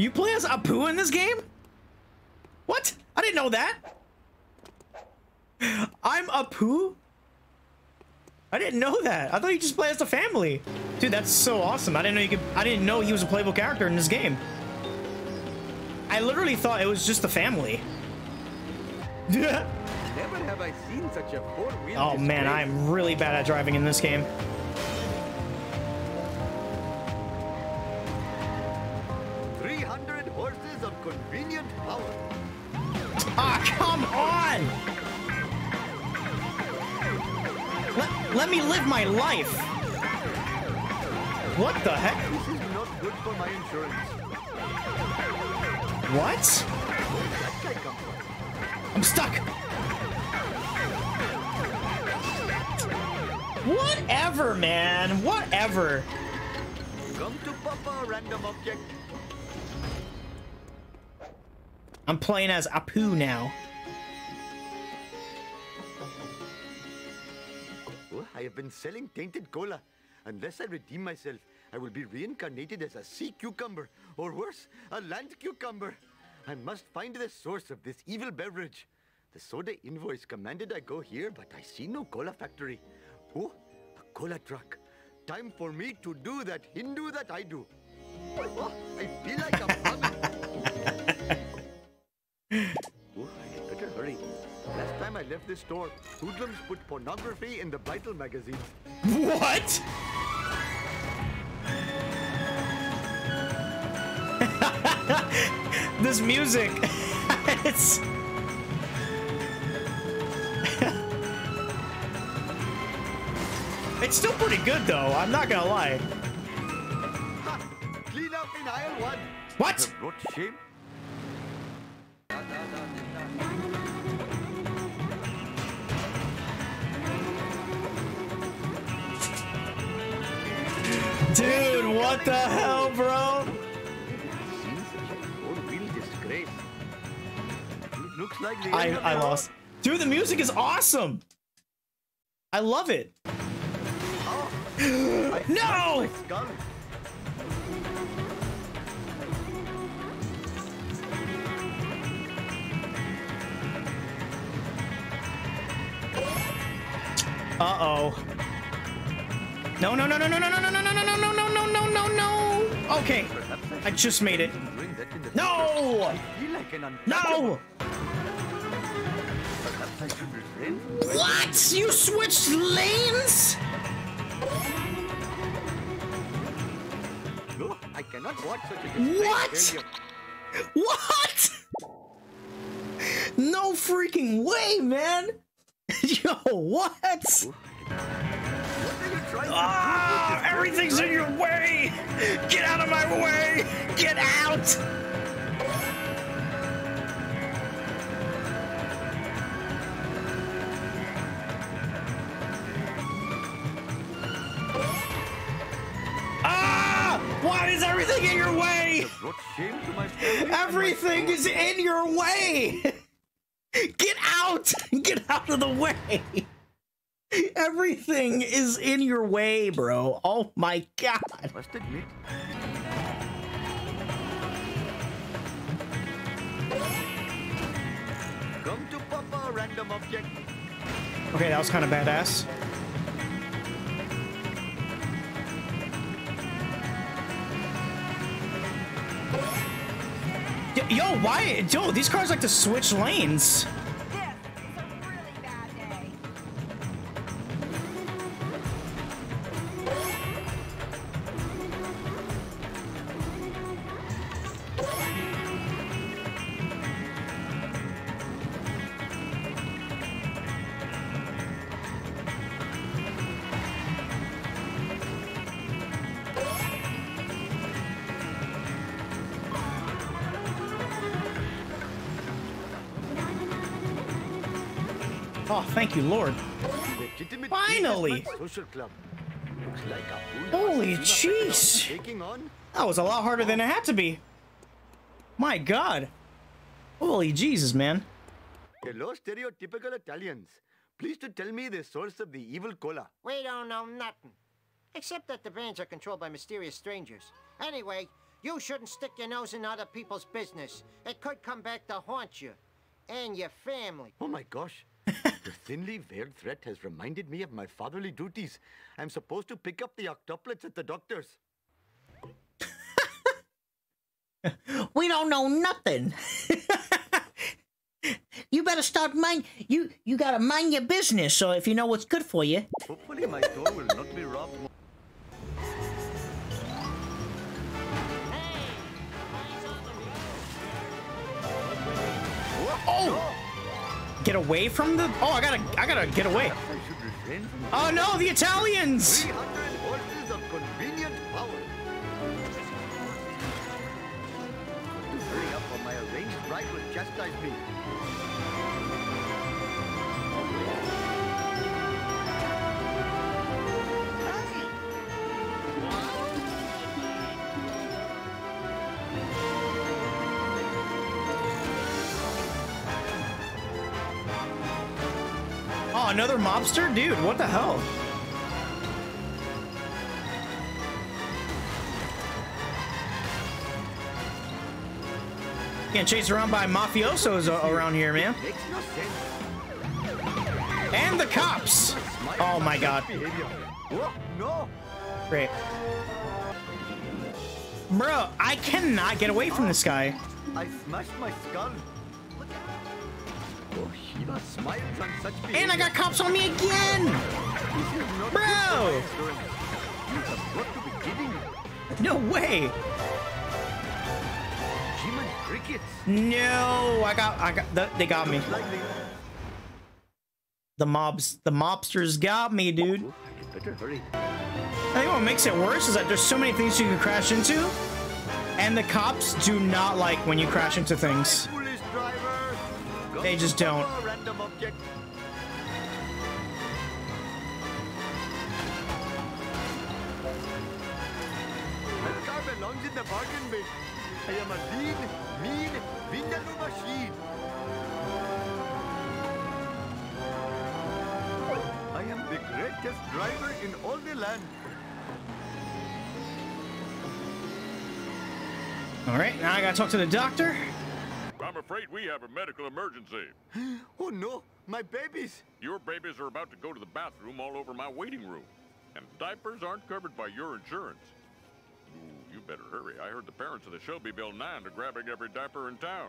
You play as Apu in this game? What? I didn't know that. I'm Apu? I didn't know that. I thought you just play as the family. Dude, that's so awesome. I didn't know you could. I didn't know he was a playable character in this game. I literally thought it was just the family. Never have I seen such a four-wheel. Oh man, I am really bad at driving in this game. Ah, come on! Let me live my life! What the heck? This is not good for my insurance. What? I'm stuck! Whatever, man! Whatever! Come to Papa, random object. I'm playing as Apu now. Oh, I have been selling tainted cola. Unless I redeem myself, I will be reincarnated as a sea cucumber, or worse, a land cucumber. I must find the source of this evil beverage. The soda invoice commanded I go here, but I see no cola factory. Oh, a cola truck. Time for me to do that Hindu that I do. Oh, I feel like a mummy. Oh, I better hurry. Last time I left this store, hoodlums put pornography in the vital magazines. What? This music. It's... it's still pretty good, though. I'm not gonna lie. Ha! Clean up in aisle one. What? Dude, what the hell, bro? I lost. Dude, the music is awesome. I love it. No! Uh-oh. No, no, no, no, no, no, no, no, no, no, no, no, no, no, no, no, no. Okay. I just made it. No! No! What? You switched lanes? I cannot watch such a display. What? What? No freaking way, man! Yo, what? Ah, oh, everything's in your way! Get out of my way! Get out! Ah! Why is everything in your way? Everything is in your way! Get out! Get out of the way! Everything is in your way, bro. Oh my god. I must admit. Come to Papa, random object. Okay, that was kind of badass. Yo, why? Yo, these cars like to switch lanes. Oh, thank you, Lord. Finally! Holy jeez! That was a lot harder than it had to be. My God. Holy Jesus, man. Hello, stereotypical Italians. Please to tell me the source of the evil cola. We don't know nothing. Except that the brands are controlled by mysterious strangers. Anyway, You shouldn't stick your nose in other people's business. It could come back to haunt you and your family. Oh my gosh. The thinly veiled threat has reminded me of my fatherly duties. I'm supposed to pick up the octoplets at the doctor's. We don't know nothing. You better start mind. You gotta mind your business. So if you know what's good for you. Hopefully my door will not be robbed. Hey, eyes on the road. Oh! Get away from the. Oh, I gotta get away. Oh no, the Italians! 300 horses of convenient power. Hurry up, or my arranged bride will chastise me. Oh, another mobster? Dude, what the hell? Getting chased around by mafiosos around here, man. And the cops! Oh my god. Great. Bro, I cannot get away from this guy. I smashed my skull. And I got cops on me again! Bro! No way! No, they got me. The mobsters got me, dude. I think what makes it worse is that there's so many things you can crash into, and the cops do not like when you crash into things. They just don't. I am a lean, mean, vindaloo machine. I am the greatest driver in all the land. All right, now I gotta talk to the doctor. I'm afraid we have a medical emergency. Oh no, my babies. Your babies are about to go to the bathroom all over my waiting room. And diapers aren't covered by your insurance. You better hurry. I heard the parents of the Shelbyville 9 are grabbing every diaper in town.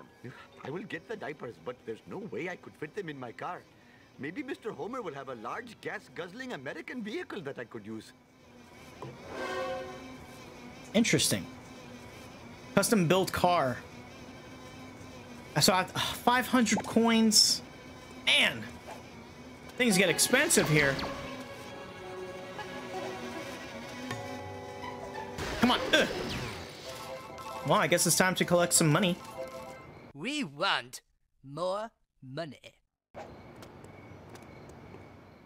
I will get the diapers, but there's no way I could fit them in my car. Maybe Mr. Homer will have a large gas-guzzling American vehicle that I could use. Interesting. Custom-built car. So I have 500 coins. Man, things get expensive here. Come on. Ugh. Well, I guess it's time to collect some money. We want more money.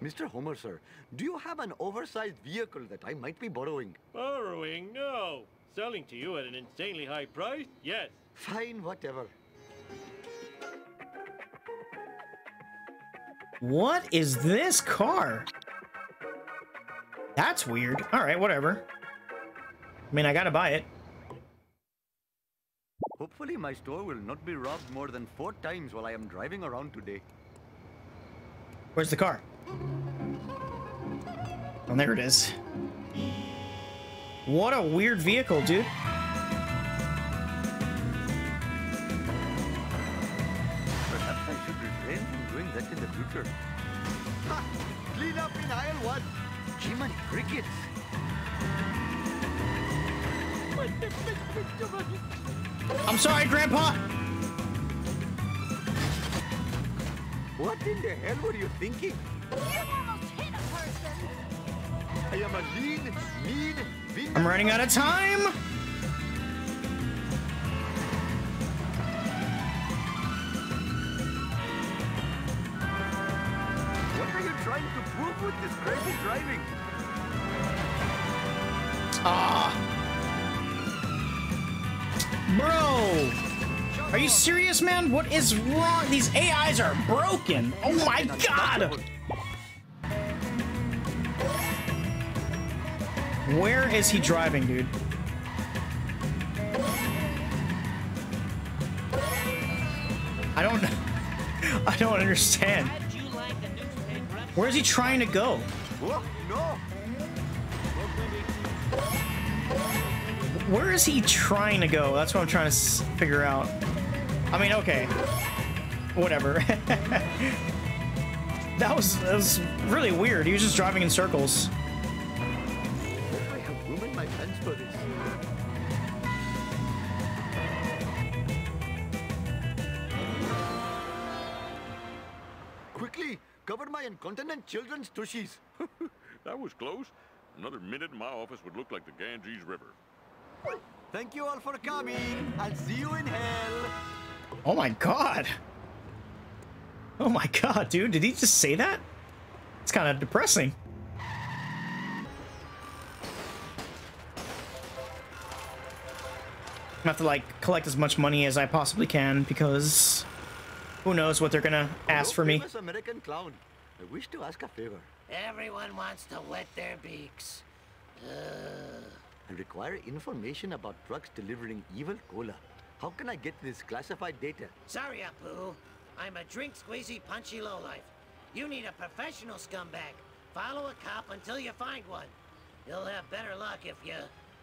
Mr. Homer, sir, do you have an oversized vehicle that I might be borrowing? Borrowing? No. Selling to you at an insanely high price? Yes. Fine, whatever. What is this car? That's weird. All right, whatever. I mean, I gotta buy it. Hopefully my store will not be robbed more than 4 times while I am driving around today. Where's the car? Oh, there it is. What a weird vehicle, dude. Perhaps I should refrain from doing that in the future. Ha! Clean up in aisle 1. Jim and crickets. I'm sorry, Grandpa! What in the hell were you thinking? You almost hit a person! I am a lean, mean... I'm running out of time! What are you trying to prove with this crazy driving? Ah! Bro, are you serious, man? What is wrong? These AIs are broken. Oh my god! Where is he driving, dude? I don't understand. Where is he trying to go? Where is he trying to go? That's what I'm trying to figure out. I mean, okay, whatever. That was really weird. He was just driving in circles. I have ruined my plans for this. Quickly, cover my incontinent children's tushies. That was close. Another minute and my office would look like the Ganges River. Thank you all for coming. I'll see you in hell. Oh my god. Oh my god, dude, did he just say that? It's kind of depressing. I have to like collect as much money as I possibly can because who knows what they're gonna ask for me. American clown. I wish to ask a favor. Everyone wants to wet their beaks. I require information about trucks delivering evil cola. How can I get this classified data? Sorry, Apu. I'm a drink-squeezy, punchy lowlife. You need a professional scumbag. Follow a cop until you find one. You'll have better luck if you,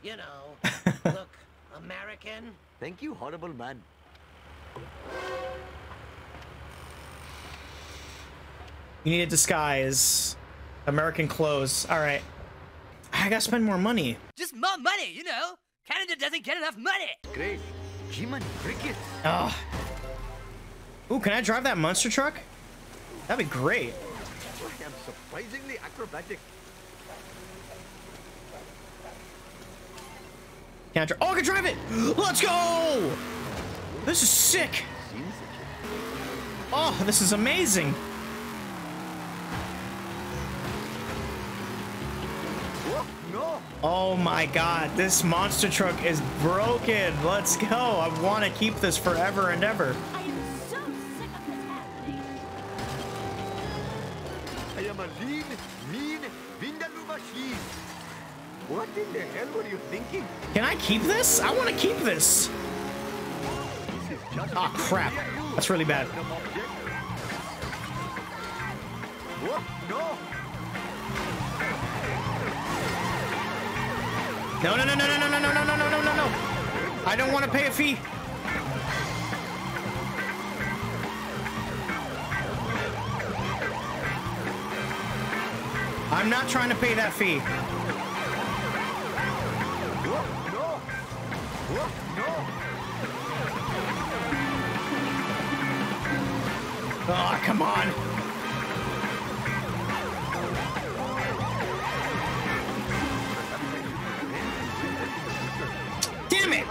you know, look American. Thank you, horrible man. You need a disguise. American clothes. All right. I gotta spend more money. Just more money, you know. Canada doesn't get enough money. Great. G-Man crickets. Oh. Ooh, can I drive that monster truck? That'd be great. I am surprisingly acrobatic. Can I drive? Oh, I can drive it! Let's go! This is sick. Oh, this is amazing. Oh my god, this monster truck is broken. Let's go. I want to keep this forever and ever. I am a lean, mean, vindaloo machine. What in the hell were you thinking? Can I keep this? I want to keep this. Ah, crap. That's really bad. No, no, no, no, no, no, no, no, no, no, no, no, no. I don't want to pay a fee. I'm not trying to pay that fee. Oh, come on. Damn it.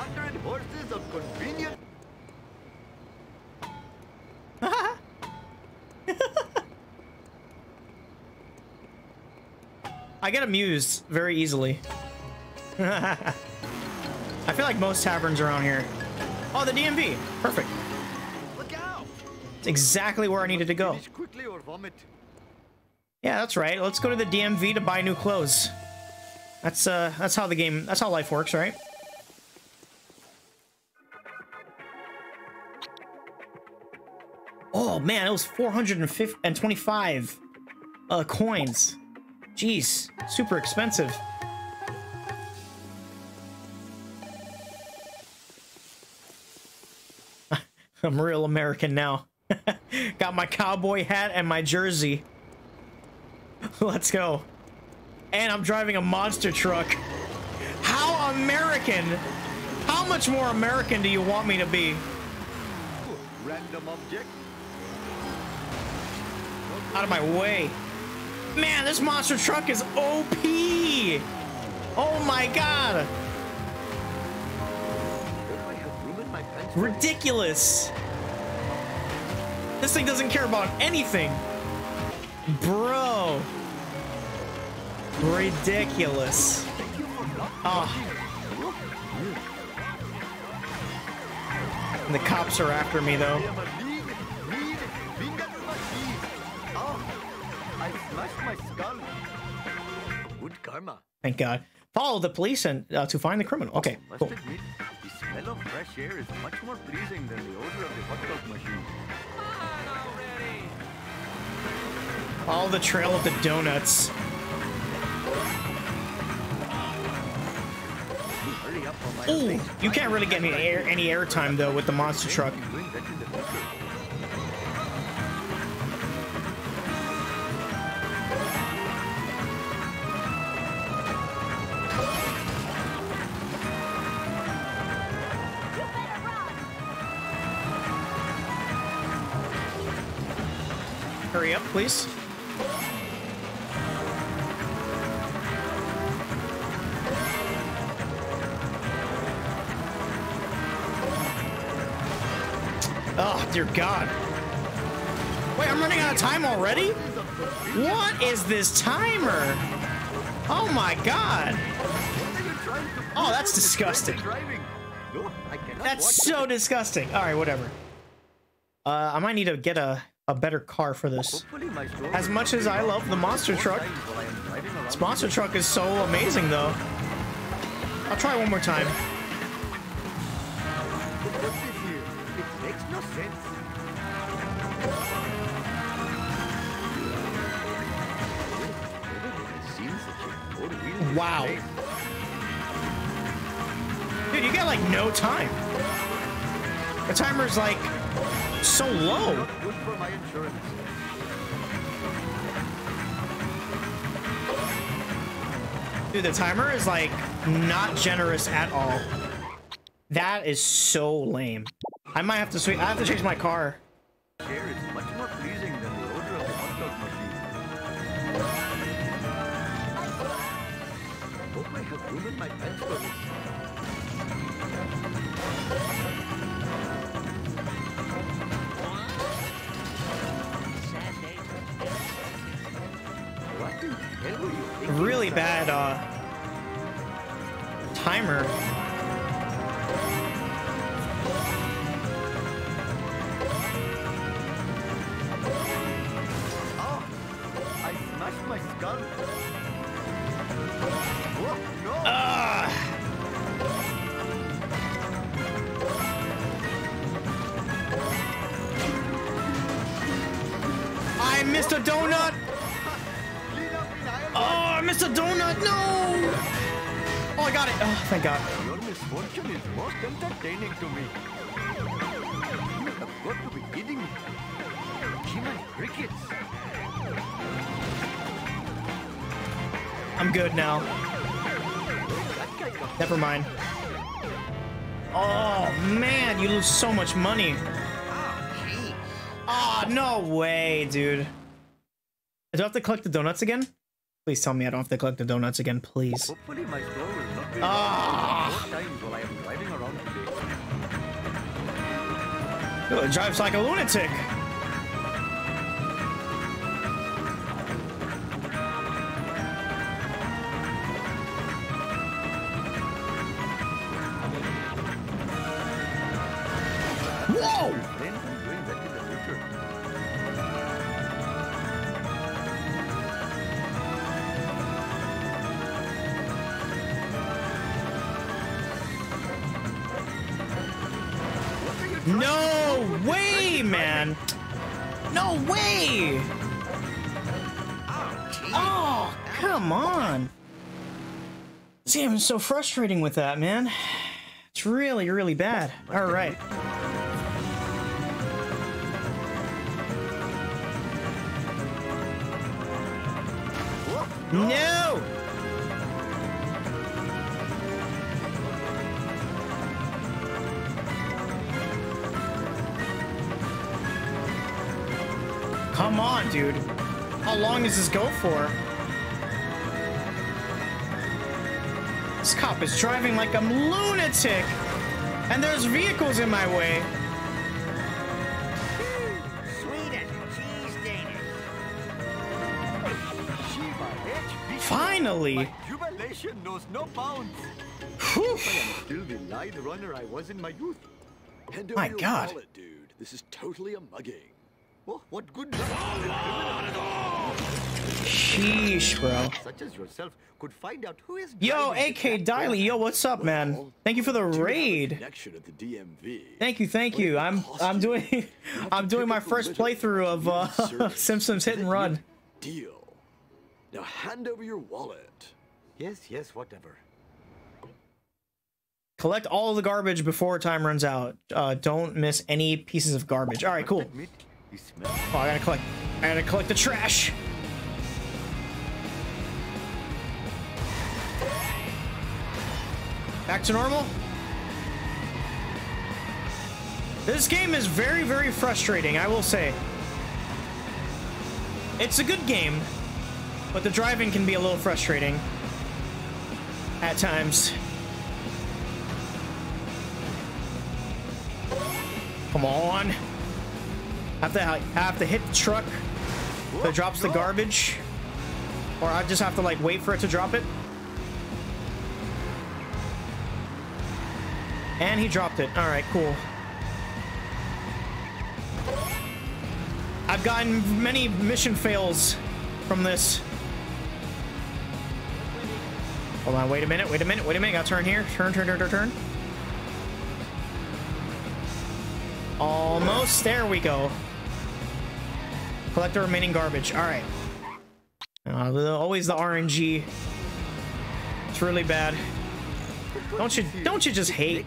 I get amused very easily. I feel like most taverns around here. Oh, the DMV. Perfect. Look out. It's exactly where I needed to go. Quickly or vomit. Yeah, that's right. Let's go to the DMV to buy new clothes. That's how the game, that's how life works, right? Oh man, it was 425 coins. Jeez, super expensive. I'm real American now. Got my cowboy hat and my jersey. Let's go. And I'm driving a monster truck. How American? How much more American do you want me to be? Random object. Out of my way. Man, this monster truck is OP. Oh my god. Ridiculous. This thing doesn't care about anything. Bro. Ridiculous. Oh. The cops are after me though. My skull. Good karma. Thank God. Follow the police and to find the criminal. Okay, cool. smell of fresh air is much more pleasing than the odor of the hot dog machine. Come on already! All the trail of the donuts. Hurry up, ooh, you can't really get any airtime though with the monster truck. Hurry up, please. Oh, dear God. Wait, I'm running out of time already? What is this timer? Oh, my God. Oh, that's disgusting. That's so disgusting. All right, whatever. I might need to get a better car for this. As much as I love the monster truck, this monster truck is so amazing though. I'll try one more time. It makes no sense. Wow. Dude, you got like no time. The timer's like so low. Good for my insurance. Dude, the timer is like not generous at all. That is so lame. I might have to switch. I have to change my car. Air is much more pleasing than the odor of the hot dog machine. I hope I have ruined my pants for this. Really bad timer. Oh, I smashed my skull. Oh, no. I missed a donut. Oh, I missed a donut! No! Oh, I got it! Oh, thank God. Your misfortune is most entertaining to me. You have got to be kidding me. Human crickets. I'm good now. Never mind. Oh, man, you lose so much money. Oh, no way, dude. Do I have to collect the donuts again? Please tell me I don't have to collect the donuts again, please. Ah! Oh, it drives like a lunatic. No way, man! No way! Oh, come on! This game is so frustrating with that, man. It's really, really bad. All right. No! Come on, dude. How long does this go for? This cop is driving like a lunatic, and there's vehicles in my way. Sweet as cheese, Dana. Finally. Jubilation knows no bounds. I am still the light runner I was in my youth. My God. This is totally a mugging. Oh, what good luck! Sheesh, bro. Such as yourself could find out who is. Yo, AK Diley, yo, what's up, man? Thank you for the raid. Thank you. I'm doing my first playthrough of Simpsons Hit and Run. Deal. Now hand over your wallet. Yes, yes, whatever. Collect all the garbage before time runs out. Don't miss any pieces of garbage. All right, cool. Oh, I gotta collect the trash. Back to normal. This game is very, very frustrating, I will say. It's a good game, but the driving can be a little frustrating at times. Come on. I have to hit the truck that drops the garbage, or I just have to like wait for it to drop it. And he dropped it. All right, cool. I've gotten many mission fails from this. Hold on, wait a minute. Gotta turn here. Turn. Almost, there we go. Collect the remaining garbage. All right. Always the RNG. It's really bad. Don't you just hate?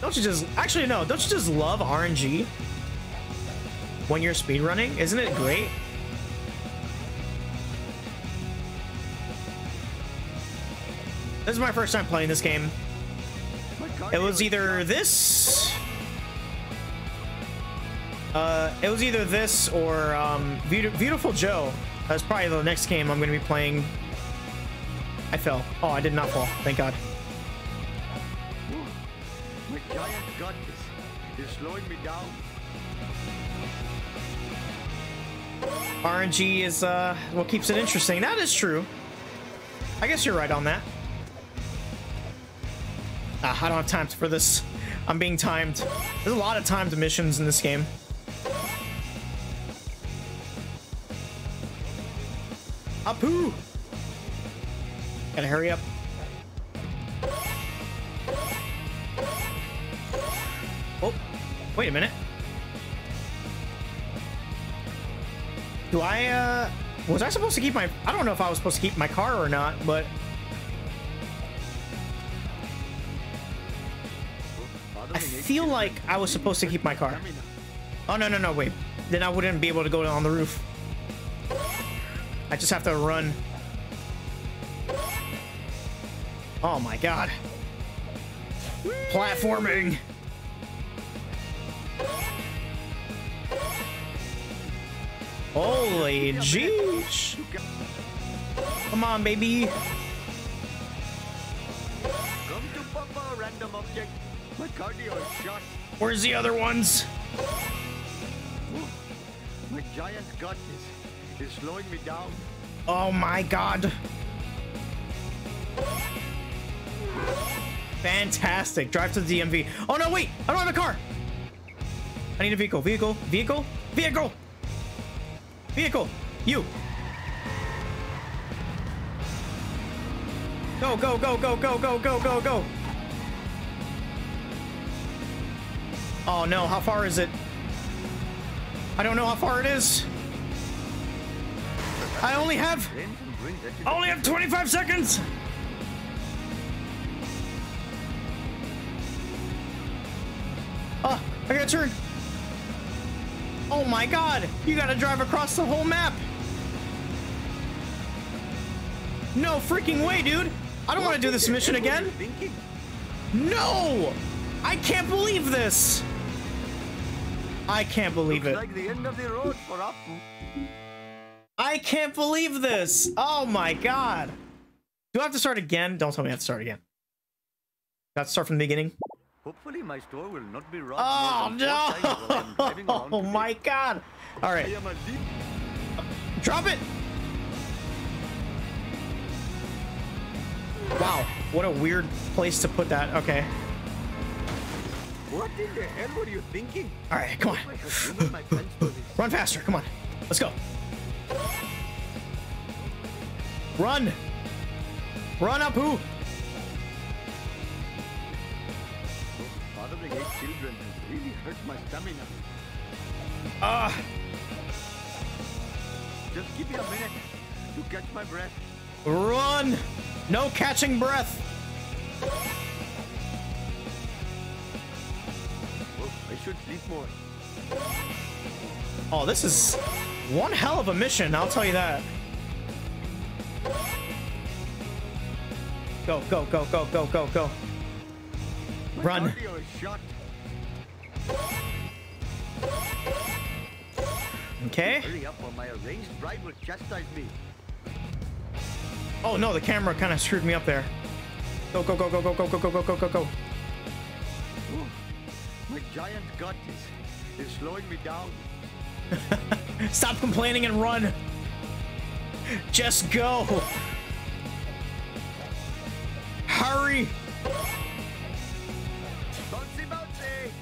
Don't you just actually no? Don't you just love RNG when you're speedrunning? Isn't it great? This is my first time playing this game. It was either this or Beautiful Joe. That's probably the next game I'm going to be playing. I fell. Oh, I did not fall. Thank God. My giant god is slowing me down. RNG is what keeps it interesting. That is true. I guess you're right on that. I don't have time for this. I'm being timed. There's a lot of timed missions in this game. Apu! Gotta hurry up. Oh, wait a minute. Do I, was I supposed to keep my, I don't know if I was supposed to keep my car or not, but. I feel like I was supposed to keep my car. Oh, no, wait. Then I wouldn't be able to go on the roof. I just have to run. Oh my god. Platforming. Holy jeez. Come on, baby. Where's the other ones? My giant gut is slowing me down. Oh my god. Fantastic. Drive to the DMV. Oh no, wait, I don't have a car. I need a vehicle. You go. Oh no, how far is it? I don't know how far it is. I only have 25 seconds. Oh, I gotta turn. Oh my god, you gotta drive across the whole map. No freaking way, dude. I don't want to do this mission again. No, I can't believe this. I can't believe it. Like the end of the road for Apu. I can't believe this. Oh my god. Do I have to start again? Don't tell me I have to start again. Got to start from the beginning. Hopefully my store will not be robbed. Oh no. Oh my god. All right. Drop it. Wow, what a weird place to put that. Okay. What in the hell were you thinking? All right, come on. Run faster. Come on. Let's go. Run. Run, Apu. Fathering 8 children really hurts my stamina. Ah. Just give me a minute to catch my breath. Run. No catching breath. I should sleep more. Oh, this is one hell of a mission, I'll tell you that. Go, go, go, go, go, go, go. Run. Okay. Hurry up or my arranged bride will chastise me. Oh no, the camera kind of screwed me up there. Go, go, go, go, go, go, go, go, go, go, go, go. My giant gut is slowing me down. Stop complaining and run. Just go. Hurry. Bouncy, bouncy.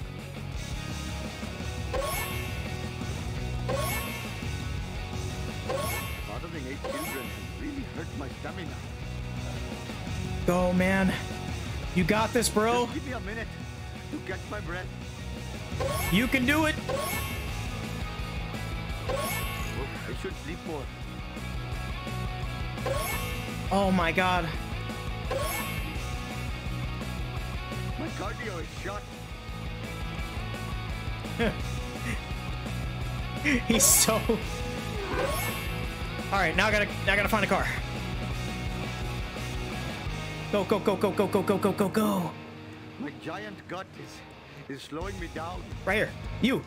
Fathering 8 children really hurt my stamina. Go, man. You got this, bro. Just give me a minute. You catch my breath. You can do it. I should sleep more. Oh my god. My cardio is shot. He's so. All right, now I gotta find a car. Go, go, go, go, go, go, go, go, go, go. My giant gut is slowing me down. Right here. You.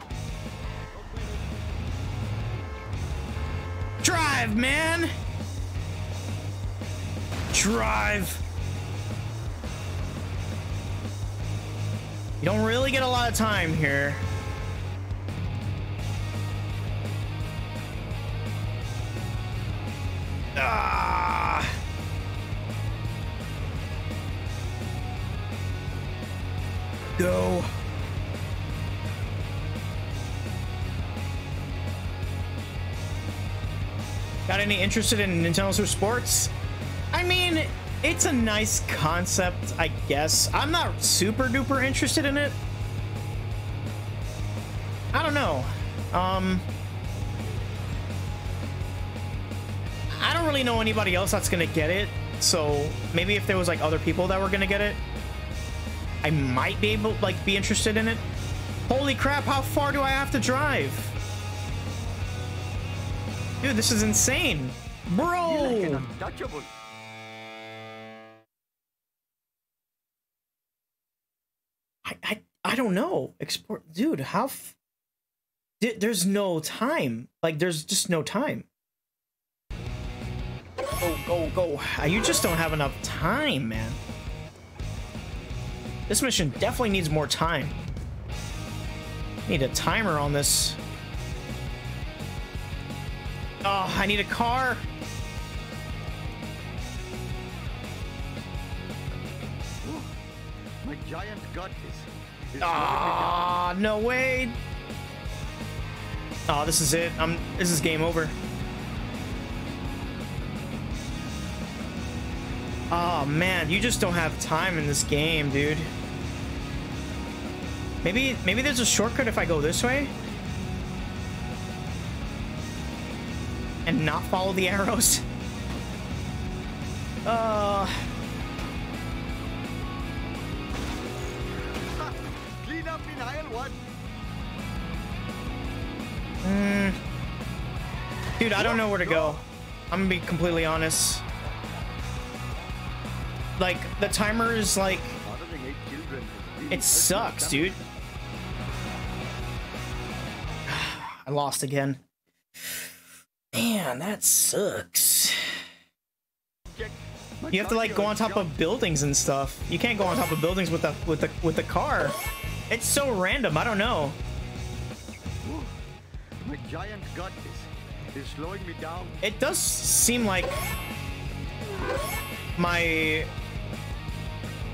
Drive, man. Drive. You don't really get a lot of time here. Ah. Go. Got any interested in Nintendo Switch Sports? I mean, it's a nice concept, I guess. I'm not super duper interested in it. I don't know. I don't really know anybody else that's gonna get it. So maybe if there was like other people that were gonna get it, I might be able, like, be interested in it. Holy crap, how far do I have to drive? Dude, this is insane. Bro! I don't know. Export, dude, how... There's no time. Like, there's just no time. Go, go, go. You just don't have enough time, man. This mission definitely needs more time. Need a timer on this. Oh, I need a car. Ooh, my giant gut is ah, no way. Oh, this is it. This is game over. Oh man, you just don't have time in this game, dude. Maybe there's a shortcut if I go this way and not follow the arrows. Clean up in aisle 1. Dude, I don't know where to go. I'm gonna be completely honest. Like, the timer is like, it sucks, dude. I lost again. Man, that sucks. You have to like go on top of buildings and stuff. You can't go on top of buildings with the car. It's so random. I don't know. My giant gut is slowing me down. It does seem like my.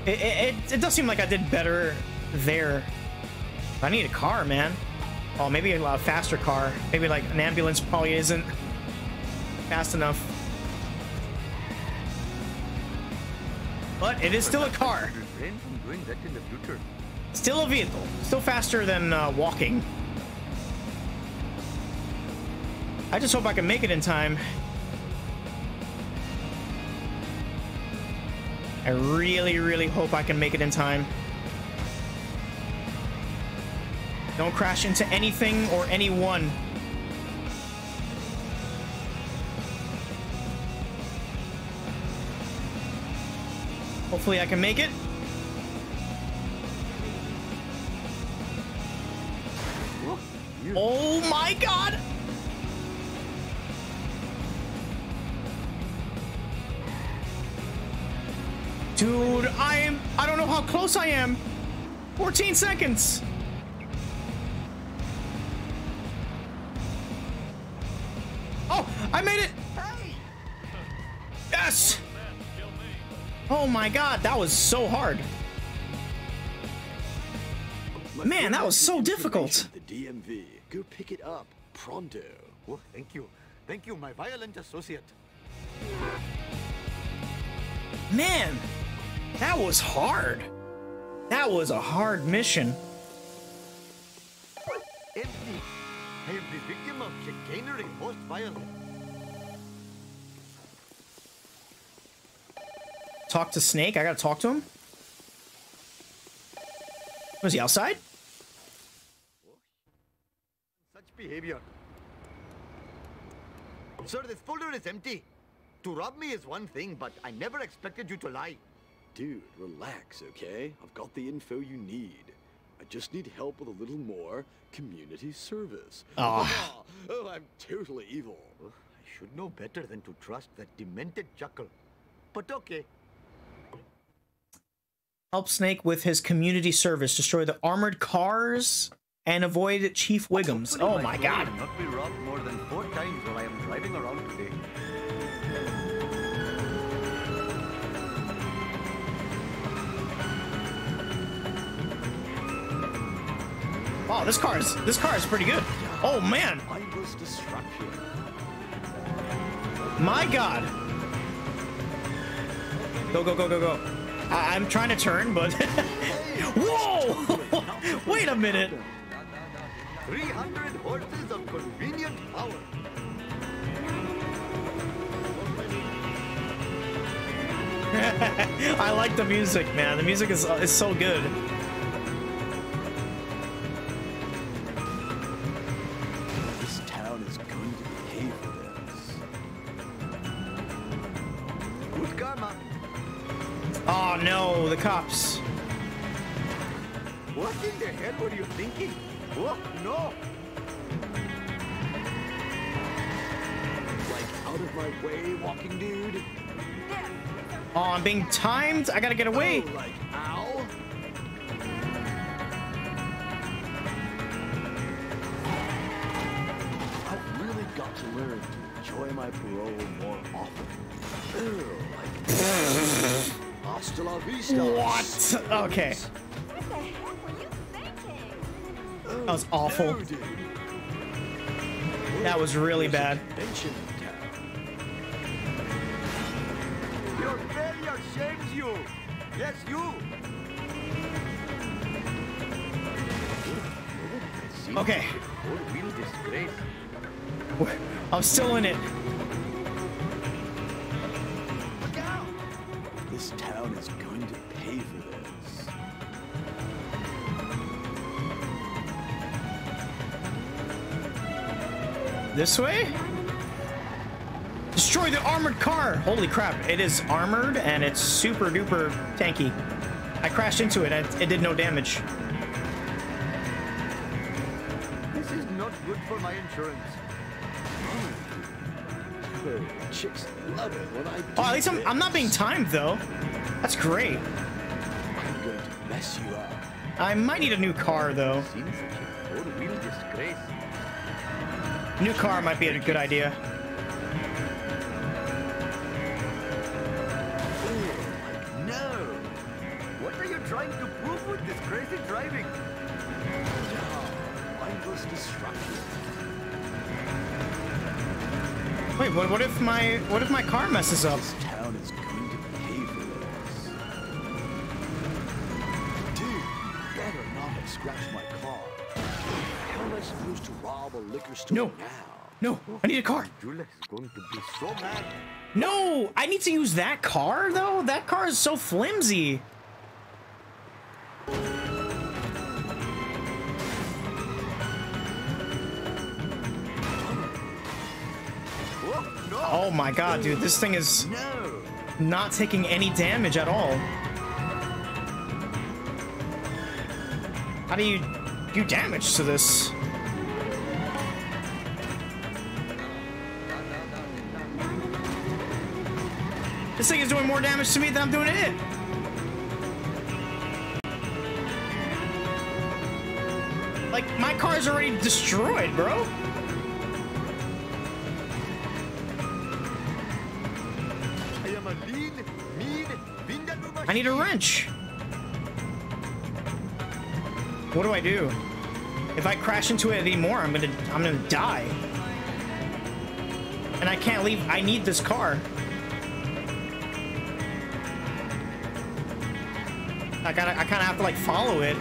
It does seem like I did better there I need a car, man. Oh, maybe a faster car. Maybe like an ambulance probably isn't fast enough. But it is still a car. Still a vehicle. Still faster than walking. I just hope I can make it in time. I really, really hope I can make it in time. Don't crash into anything or anyone. Hopefully I can make it. Oh my God! Dude, I don't know how close I am. 14 seconds. Oh, I made it. Yes. Oh my God, that was so hard. Man, that was so difficult. The DMV. Go pick it up pronto. Oh, thank you. Thank you, my violent associate. Man, that was hard. That was a hard mission. Empty. I am the victim of chicanery most violent. Talk to Snake? I gotta talk to him? Was he outside? Behavior. Sir, this folder is empty. To rob me is one thing, but I never expected you to lie. Dude, relax, okay? I've got the info you need. I just need help with a little more community service. Oh, oh, I'm totally evil. Oh, I should know better than to trust that demented chuckle. But okay. Help Snake with his community service. Destroy the armored cars and avoid Chief Wiggums. Oh my God. Not be robbed more than 4 times while I am driving around today. Wow, this car is pretty good. Oh man. My God. Go, go, go, go, go. I'm trying to turn, but whoa! Wait a minute. 300 horses of convenient power. I like the music, man. The music is so good. This town is going to pay for this. Good karma. Oh no, the cops. What in the hell were you thinking? What? No! Like, out of my way, walking dude. Oh, I'm being timed. I gotta get away. Oh, like, ow. I've really got to learn to enjoy my parole more often. Ew, like, hasta la vista. What? Okay. That was awful. That was really bad. Your failure shames you. Yes, you. Okay. I'm still in it. Look out! This town is going to pay for this. This way? Destroy the armored car! Holy crap, it is armored and it's super duper tanky. I crashed into it, it did no damage. This is not good for my insurance. Oh, chicks love it when I do. Oh, at least I'm not being timed though. That's great. I'm going to mess you up. I might need a new car though. New car might be a good idea. No. What are you trying to prove with this crazy driving? Mindless destruction. Wait, what if my car messes up? This town is going to pay for this. Dude, you better not have scratched my car. How am I supposed to rob a liquor store now? No, I need a car. Julia is going to be so mad. No, I need to use that car though. That car is so flimsy. Oh my God, dude, this thing is not taking any damage at all. How do you do damage to this? This thing is doing more damage to me than I'm doing to it. Like, my car is already destroyed, bro. I need a wrench. What do I do? If I crash into it anymore, I'm gonna die. And I can't leave. I need this car. I kind of have to like follow it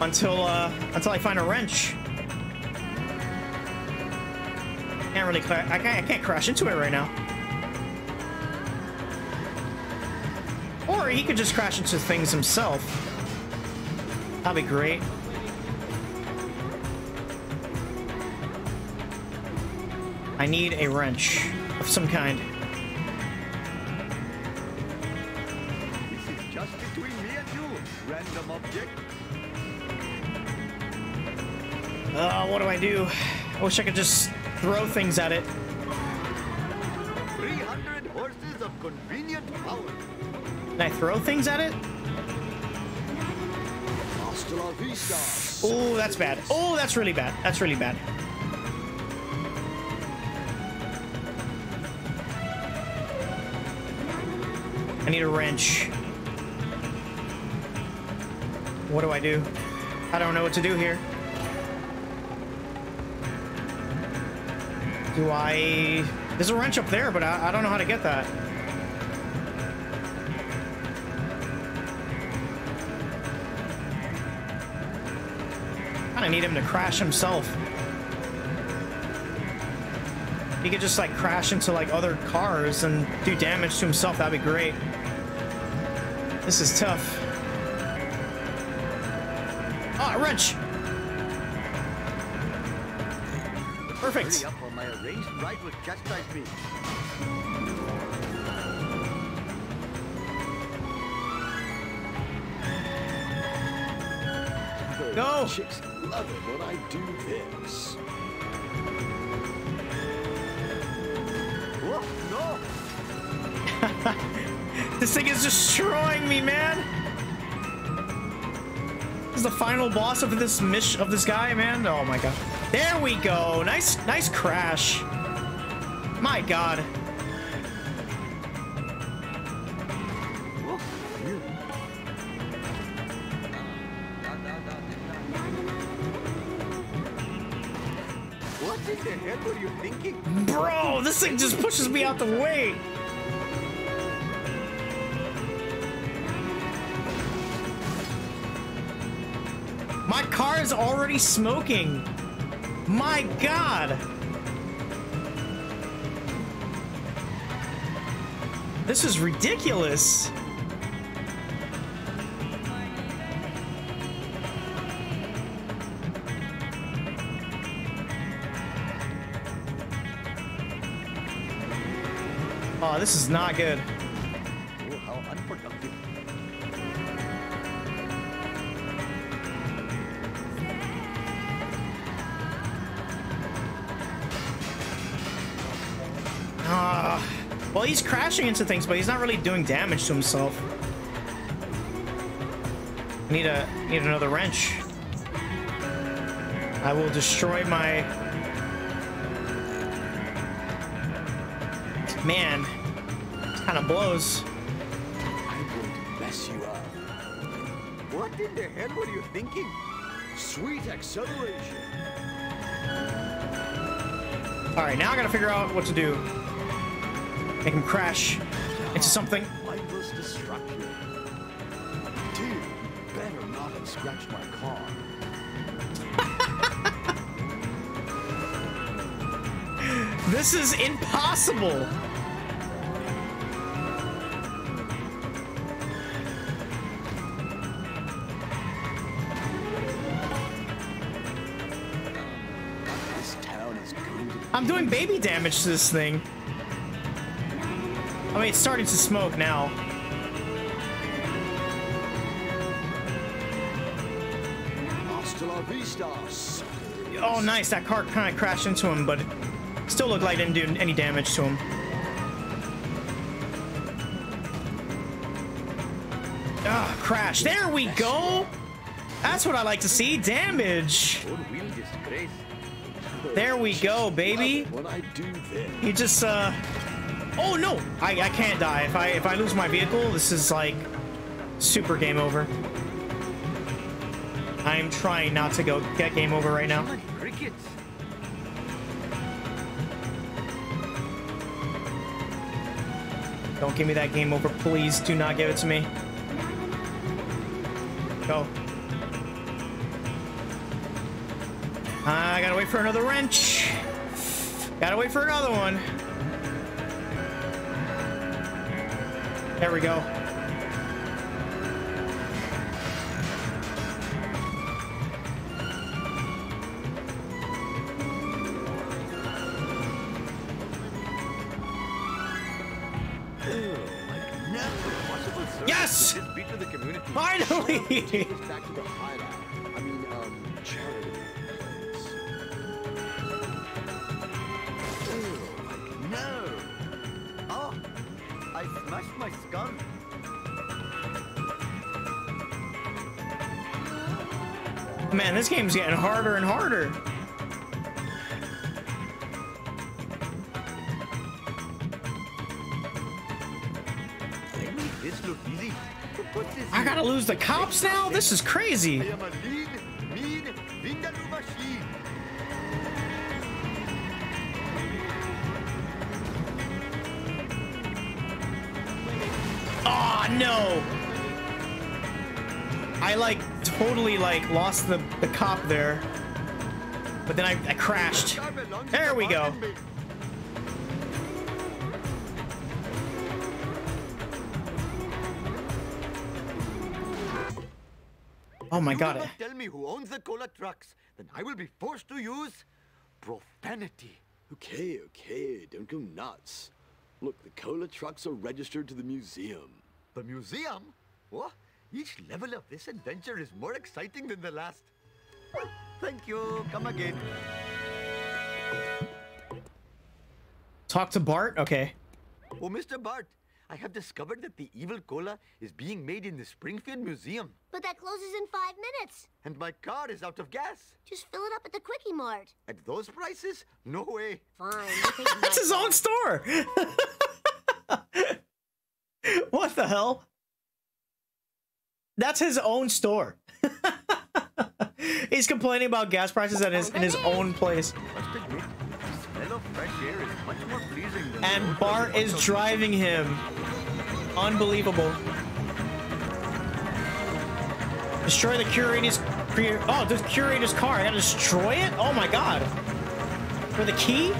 until I find a wrench. Can't really, I can't crash into it right now. Or he could just crash into things himself. That'd be great. I need a wrench of some kind. What do I do? I wish I could just throw things at it. 300 horses of convenient power. Can I throw things at it? Oh, that's bad. Oh, that's really bad. That's really bad. I need a wrench. What do I do? I don't know what to do here. Do I... There's a wrench up there, but I don't know how to get that. I need him to crash himself. He could just like crash into like other cars and do damage to himself. That'd be great. This is tough. Ah, wrench! Perfect! Hurry up on my race, right with chastise me. No! Chicks love it when I do this. Whoa, no! This thing is destroying me, man! This is the final boss of this mission, of this guy, man. Oh my God, there we go. Nice crash. My God. What in the heck were you thinking? Bro, this thing just pushes me out the way. My car is already smoking. My God. This is ridiculous. Oh, this is not good. Oh, how unproductive. Well, he's crashing into things, but he's not really doing damage to himself. I need another wrench. I will destroy my... Man, kind of blows. I'm going to mess you up. What in the hell were you thinking? Sweet acceleration. All right, now I gotta figure out what to do. Make him crash into something. Mindless destruction. Dude, better not have scratched my car. This is impossible. I'm doing baby damage to this thing. I mean, it's starting to smoke now. Oh, nice. That car kind of crashed into him, but it still looked like it didn't do any damage to him. Ah, crash. There we go. That's what I like to see. Damage. There we go, baby. You just oh no, I can't die. If I lose my vehicle, this is like super game over. I'm trying not to go get game over right now. Don't give me that game over, please. Do not give it to me. Go. I gotta wait for another wrench. Gotta wait for another one. There we go. Yes! Finally! Man, this game's getting harder and harder. I gotta lose the cops now? This is crazy. Ah, oh, no. I like totally like lost the cop there, but then I crashed. There we go. Oh my God. If you tell me who owns the cola trucks, then I will be forced to use profanity. Okay, okay, don't go nuts. Look, the cola trucks are registered to the museum. The museum? What? Each level of this adventure is more exciting than the last. Well, thank you. Come again. Talk to Bart? Okay. Oh, Mr. Bart, I have discovered that the evil cola is being made in the Springfield Museum. But that closes in 5 minutes. And my car is out of gas. Just fill it up at the Quickie Mart. At those prices? No way. Fine. That's his own store. What the hell? That's his own store. He's complaining about gas prices at his, in his own place. And Bart is driving him. Unbelievable. Destroy the curator's... Oh, the curator's car. I gotta destroy it? Oh my God. For the key?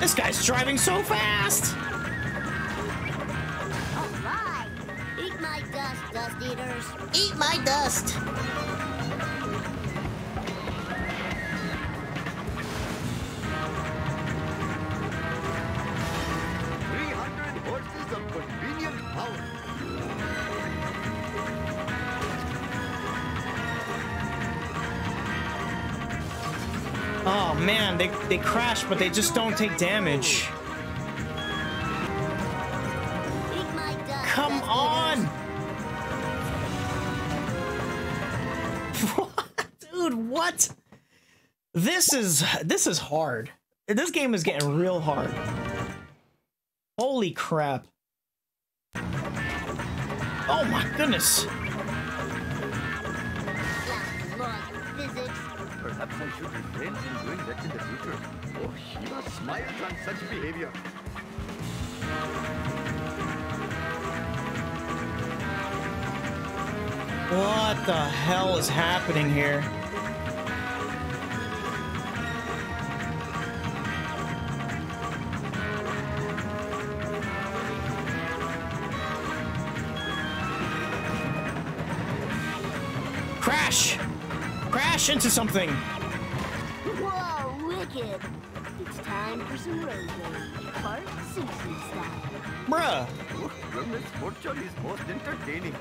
This guy's driving so fast! Alright! Eat my dust, dust eaters! Eat my dust! Oh man, they crash, but they just don't take damage. Come on! What? Dude, what? This is hard. This game is getting real hard. Holy crap. Oh my goodness. Perhaps I should refrain from doing that in the future. Oh, he must smile on such behavior. What the hell is happening here? Crash! Crash into something! Whoa, wicked! It's time for some road rage, Bart Simpson style. Bruh! Your misfortune is most entertaining.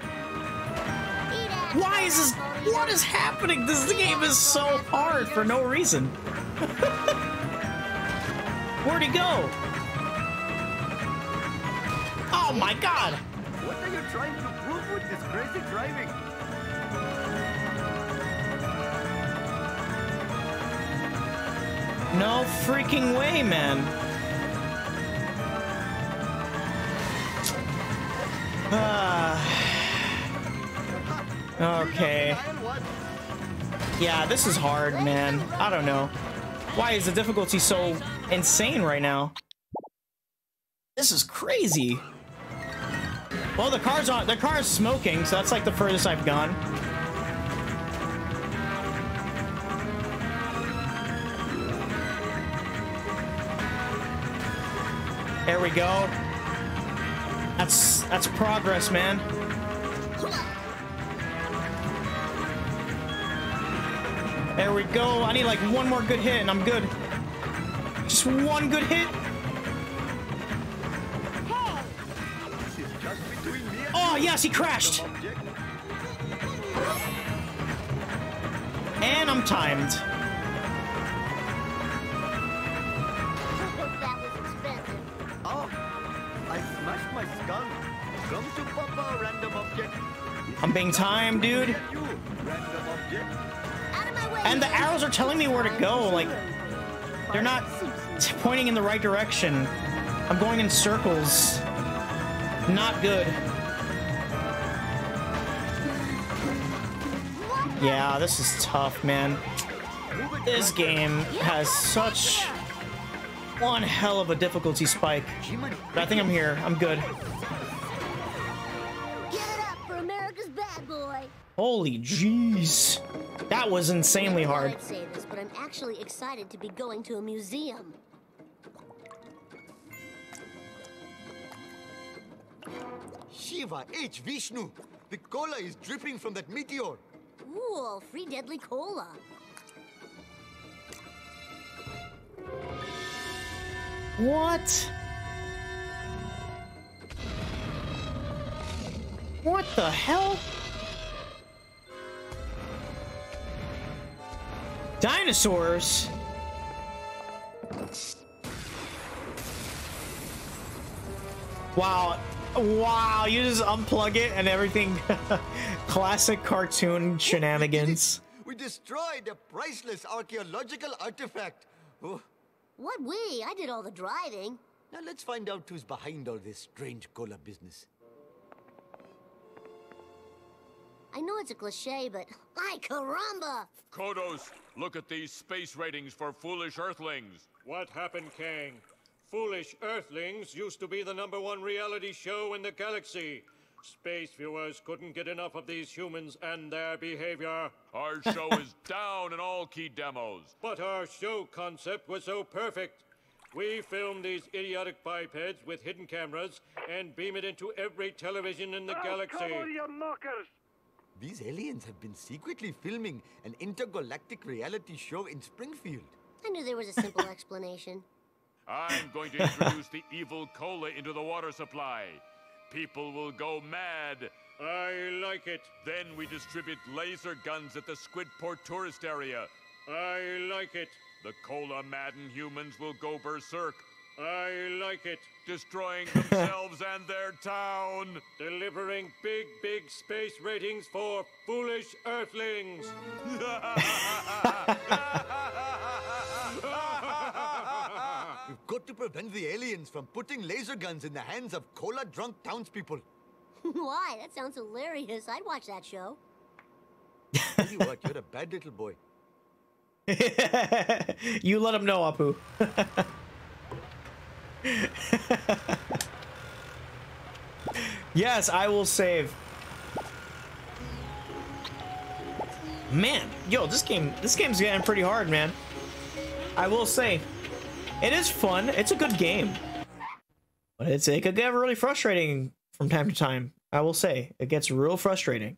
Why is this? What is happening? This game is so hard for no reason. Where'd he go? Oh my god! What are you trying to prove with this crazy driving? No freaking way, man. Okay. Yeah, this is hard, man. I don't know. Why is the difficulty so insane right now? This is crazy. Well, the car's smoking, so that's like the furthest I've gone. There we go. That's progress, man. There we go. I need like one more good hit and I'm good. Just one good hit. Oh yes, he crashed. And I'm timed. I'm being timed, dude. And the arrows are telling me where to go. Like, they're not pointing in the right direction. I'm going in circles. Not good. Yeah, this is tough, man. This game has such one hell of a difficulty spike. But I think I'm here. I'm good. Holy jeez. That was insanely hard. I'd say this, but I'm actually excited to be going to a museum. Shiva, H, Vishnu. The cola is dripping from that meteor. Ooh, free deadly cola. What? What the hell? Dinosaurs? Wow. Wow, you just unplug it and everything. Classic cartoon shenanigans. We destroyed a priceless archaeological artifact. Oh. What we? I did all the driving. Now let's find out who's behind all this strange cola business. I know it's a cliche, but ay caramba! Kodos, look at these space ratings for foolish Earthlings. What happened, Kang? Foolish Earthlings used to be the #1 reality show in the galaxy. Space viewers couldn't get enough of these humans and their behavior. Our show is down in all key demos. But our show concept was so perfect. We filmed these idiotic bipeds with hidden cameras and beam it into every television in the galaxy. Come on, you knockers! These aliens have been secretly filming an intergalactic reality show in Springfield. I knew there was a simple explanation. I'm going to introduce the evil cola into the water supply. People will go mad. I like it. Then we distribute laser guns at the Squidport tourist area. I like it. The cola-maddened humans will go berserk. I like it. Destroying themselves and their town. Delivering big, big space ratings for foolish Earthlings. You've got to prevent the aliens from putting laser guns in the hands of cola-drunk townspeople. Why? That sounds hilarious. I'd watch that show. Tell you what, you're a bad little boy. You let him know, Apu. Yes, I will save. Man, yo, this game's getting pretty hard, man. I will say, it is fun. It's a good game, but it could get really frustrating from time to time. I will say, it gets real frustrating.